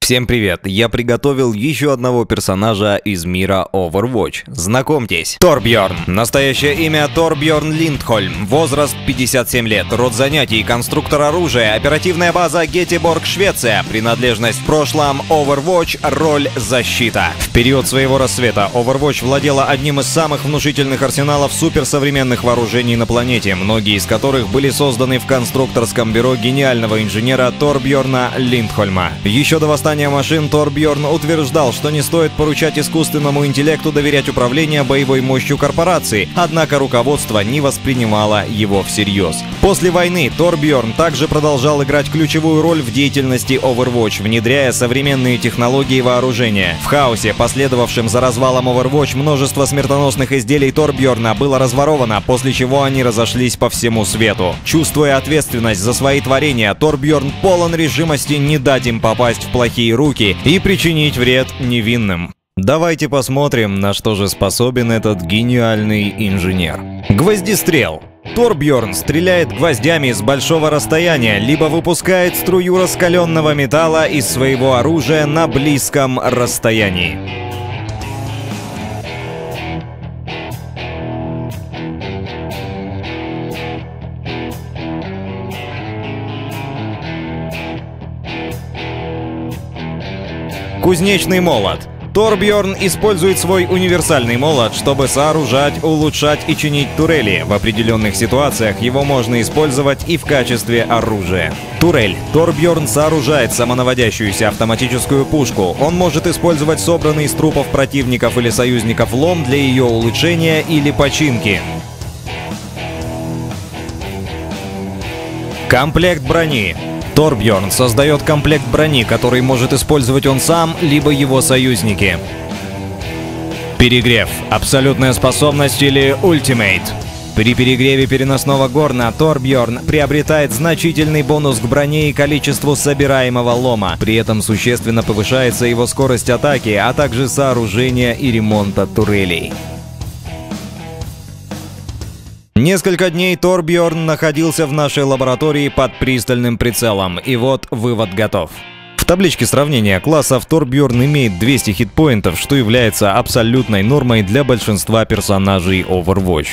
Всем привет! Я приготовил еще одного персонажа из мира Overwatch. Знакомьтесь, Торбьорн. Настоящее имя Торбьорн Линдхольм. Возраст 57 лет. Род занятий: конструктор оружия. Оперативная база Гетеборг, Швеция. Принадлежность в прошлом: Overwatch. Роль: защита. В период своего рассвета Overwatch владела одним из самых внушительных арсеналов суперсовременных вооружений на планете, многие из которых были созданы в конструкторском бюро гениального инженера Торбьорна Линдхольма. Еще до восстания машин Торбьорн утверждал, что не стоит поручать искусственному интеллекту доверять управлению боевой мощью корпорации, однако руководство не воспринимало его всерьез. После войны Торбьорн также продолжал играть ключевую роль в деятельности Overwatch, внедряя современные технологии вооружения. В хаосе, последовавшем за развалом Overwatch, множество смертоносных изделий Торбьорна было разворовано, после чего они разошлись по всему свету. Чувствуя ответственность за свои творения, Торбьорн полон решимости не дать им попасть в плохие руки и причинить вред невинным. Давайте посмотрим, на что же способен этот гениальный инженер. Гвоздистрел. Торбьорн стреляет гвоздями с большого расстояния, либо выпускает струю раскаленного металла из своего оружия на близком расстоянии. Кузнечный молот. Торбьорн использует свой универсальный молот, чтобы сооружать, улучшать и чинить турели. В определенных ситуациях его можно использовать и в качестве оружия. Турель. Торбьорн сооружает самонаводящуюся автоматическую пушку. Он может использовать собранный из трупов противников или союзников лом для ее улучшения или починки. Комплект брони. Торбьорн создает комплект брони, который может использовать он сам, либо его союзники. Перегрев. Абсолютная способность или ультимейт. При перегреве переносного горна Торбьорн приобретает значительный бонус к броне и количеству собираемого лома. При этом существенно повышается его скорость атаки, а также сооружения и ремонта турелей. Несколько дней Торбьорн находился в нашей лаборатории под пристальным прицелом, и вот вывод готов. В табличке сравнения классов Торбьорн имеет 200 хитпоинтов, что является абсолютной нормой для большинства персонажей Overwatch.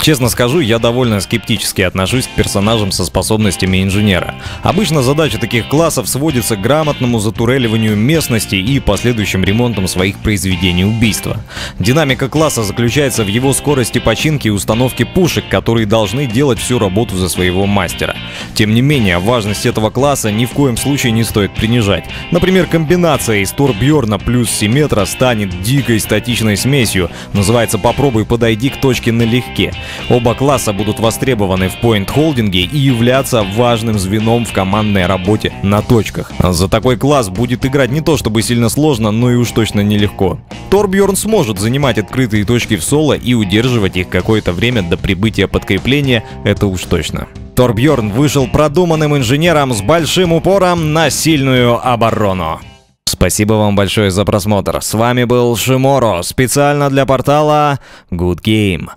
Честно скажу, я довольно скептически отношусь к персонажам со способностями инженера. Обычно задача таких классов сводится к грамотному затуреливанию местности и последующим ремонтам своих произведений убийства. Динамика класса заключается в его скорости починки и установке пушек, которые должны делать всю работу за своего мастера. Тем не менее, важность этого класса ни в коем случае не стоит принижать. Например, комбинация из Торбьорна плюс Симметра станет дикой статичной смесью, называется «попробуй подойди к точке налегке». Оба класса будут востребованы в поинт-холдинге и являться важным звеном в командной работе на точках. За такой класс будет играть не то чтобы сильно сложно, но и уж точно нелегко. Торбьорн сможет занимать открытые точки в соло и удерживать их какое-то время до прибытия подкрепления, это уж точно. Торбьорн вышел продуманным инженером с большим упором на сильную оборону. Спасибо вам большое за просмотр. С вами был Шиморо, специально для портала Good Game.